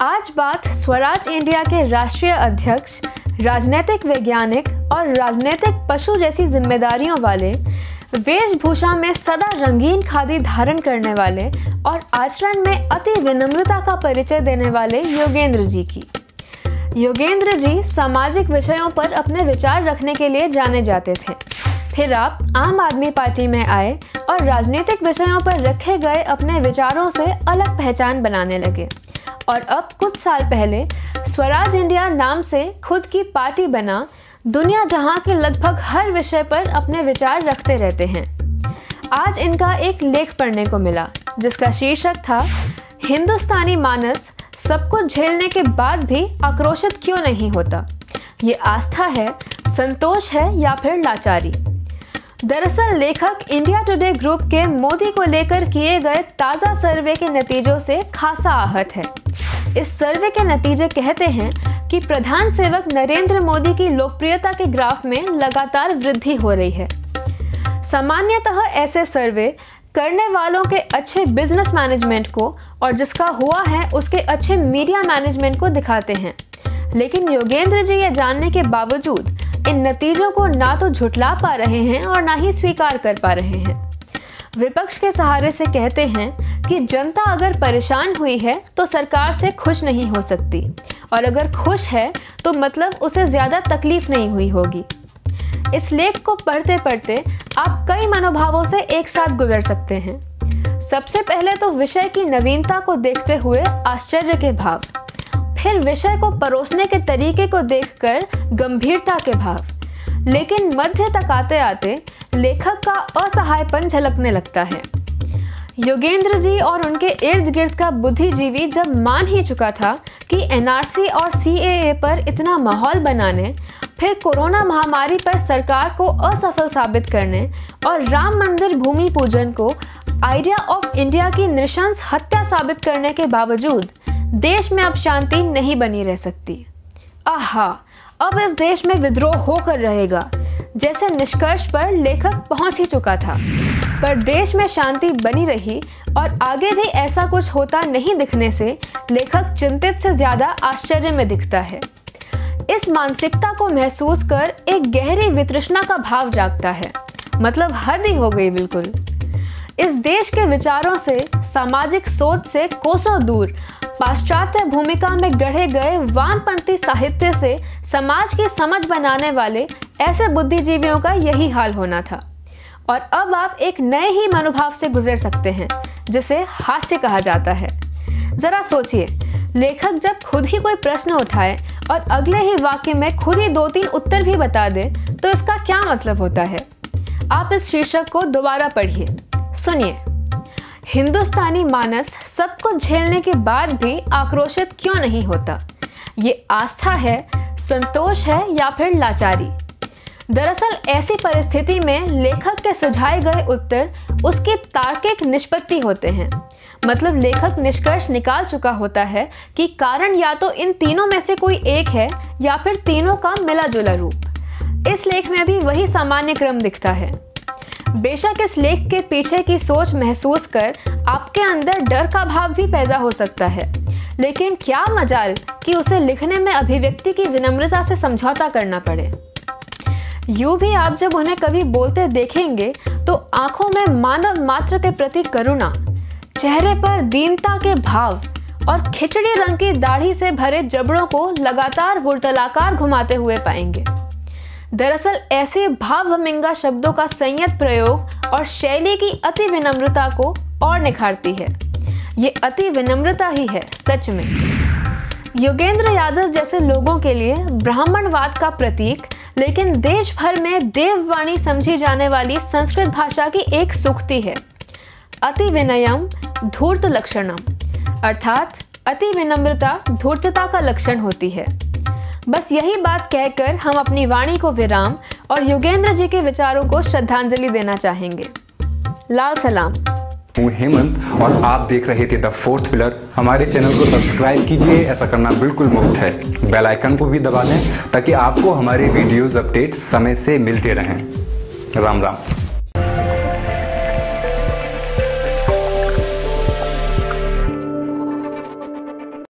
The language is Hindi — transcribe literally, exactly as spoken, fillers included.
आज बात स्वराज इंडिया के राष्ट्रीय अध्यक्ष, राजनीतिक वैज्ञानिक और राजनीतिक पशु जैसी जिम्मेदारियों वाले, वेशभूषा में सदा रंगीन खादी धारण करने वाले और आचरण में अति विनम्रता का परिचय देने वाले योगेंद्र जी की। योगेंद्र जी सामाजिक विषयों पर अपने विचार रखने के लिए जाने जाते थे, फिर आप आम आदमी पार्टी में आए और राजनीतिक विषयों पर रखे गए अपने विचारों से अलग पहचान बनाने लगे और अब कुछ साल पहले स्वराज इंडिया नाम से खुद की पार्टी बना दुनिया जहां के लगभग हर विषय पर अपने विचार रखते रहते हैं। आज इनका एक लेख पढ़ने को मिला जिसका शीर्षक था, हिंदुस्तानी मानस सब कुछ झेलने के बाद भी आक्रोशित क्यों नहीं होता, ये आस्था है, संतोष है या फिर लाचारी। दरअसल लेखक इंडिया टुडे ग्रुप के मोदी को लेकर किए गए ताज़ा सर्वे के नतीजों से खासा आहत है। इस सर्वे के नतीजे कहते हैं कि प्रधान सेवक नरेंद्र मोदी की लोकप्रियता के ग्राफ में लगातार वृद्धि हो रही है। सामान्यतः ऐसे सर्वे करने वालों के अच्छे बिजनेस मैनेजमेंट को और जिसका हुआ है उसके अच्छे मीडिया मैनेजमेंट को दिखाते हैं, लेकिन योगेंद्र जी ये जानने के बावजूद इन नतीजों को ना तो झुठला पा रहे हैं और ना ही स्वीकार कर पा रहे हैं। विपक्ष के सहारे से कहते हैं कि जनता अगर परेशान हुई है तो सरकार से खुश नहीं हो सकती और अगर खुश है तो मतलब उसे ज़्यादा तकलीफ नहीं हुई होगी। इस लेख को पढ़ते पढ़ते आप कई मनोभावों से एक साथ गुजर सकते हैं। सबसे पहले तो विषय की नवीनता को देखते हुए आश्चर्य के भाव, फिर विषय को परोसने के तरीके को देखकर गंभीरता के भाव, लेकिन मध्य तक आते आते लेखक का असहायपन झलकने लगता है। योगेंद्र जी और उनके इर्द गिर्द का बुद्धिजीवी जब मान ही चुका था कि एन आर सी और सी ए ए पर इतना माहौल बनाने, फिर कोरोना महामारी पर सरकार को असफल साबित करने और राम मंदिर भूमि पूजन को आइडिया ऑफ इंडिया की नृशंस हत्या साबित करने के बावजूद देश में अब शांति नहीं बनी रह सकती। आहा, अब इस देश में विद्रोह होकर रहेगा जैसे निष्कर्ष पर लेखक पहुंच ही चुका था, पर देश में शांति बनी रही और आगे भी ऐसा कुछ होता नहीं दिखने से लेखक चिंतित से ज़्यादा आश्चर्य में दिखता है। इस मानसिकता को महसूस कर एक गहरी वितृष्णा का भाव जागता है, मतलब हद ही हो गई बिल्कुल। इस देश के विचारों से, सामाजिक सोच से कोसों दूर पाश्चात्य भूमिका में गढ़े गए वामपंथी साहित्य से समाज की समझ बनाने वाले ऐसे बुद्धिजीवियों का यही हाल होना था। और अब आप एक नए ही मनोभाव से गुजर सकते हैं जिसे हास्य कहा जाता है। जरा सोचिए, लेखक जब खुद ही कोई प्रश्न उठाए और अगले ही वाक्य में खुद ही दो तीन उत्तर भी बता दे तो इसका क्या मतलब होता है। आप इस शीर्षक को दोबारा पढ़िए, सुनिए, हिंदुस्तानी मानस सब कुछ झेलने के बाद भी आक्रोशित क्यों नहीं होता, ये आस्था है, संतोष है या फिर लाचारी। दरअसल ऐसी परिस्थिति में लेखक के सुझाए गए उत्तर उसकी तार्किक निष्पत्ति होते हैं, मतलब लेखक निष्कर्ष निकाल चुका होता है कि कारण या तो इन तीनों में से कोई एक है या फिर तीनों का मिला जुला रूप। इस लेख में भी वही सामान्य क्रम दिखता है। बेशक इस लेख के पीछे की सोच महसूस कर आपके अंदर डर का भाव भी पैदा हो सकता है, लेकिन क्या मजाल कि उसे लिखने में अभिव्यक्ति की विनम्रता से समझौता करना पड़े। यूं भी आप जब उन्हें कभी बोलते देखेंगे तो आंखों में मानव मात्र के प्रति करुणा, चेहरे पर दीनता के भाव और खिचड़ी रंग की दाढ़ी से भरे जबड़ों को लगातार वुर्तलाकार घुमाते हुए पाएंगे। दरअसल ऐसे भावभंगिका शब्दों का संयत प्रयोग और शैली की अति विनम्रता को और निखारती है। ये अति विनम्रता ही है सच में। योगेंद्र यादव जैसे लोगों के लिए ब्राह्मणवाद का प्रतीक, लेकिन देश भर में देववाणी समझी जाने वाली संस्कृत भाषा की एक सूक्ति है, अति विनयम धूर्त लक्षणम, अर्थात अति विनम्रता धूर्तता का लक्षण होती है। बस यही बात कहकर हम अपनी वाणी को विराम और योगेंद्र जी के विचारों को श्रद्धांजलि देना चाहेंगे। लाल सलाम, हूँ हेमंत और आप देख रहे थे द फोर्थ पिलर। हमारे चैनल को सब्सक्राइब कीजिए, ऐसा करना बिल्कुल मुफ्त है। बेल आइकन को भी दबा लें ताकि आपको हमारे वीडियोस अपडेट समय से मिलते रहें। राम राम।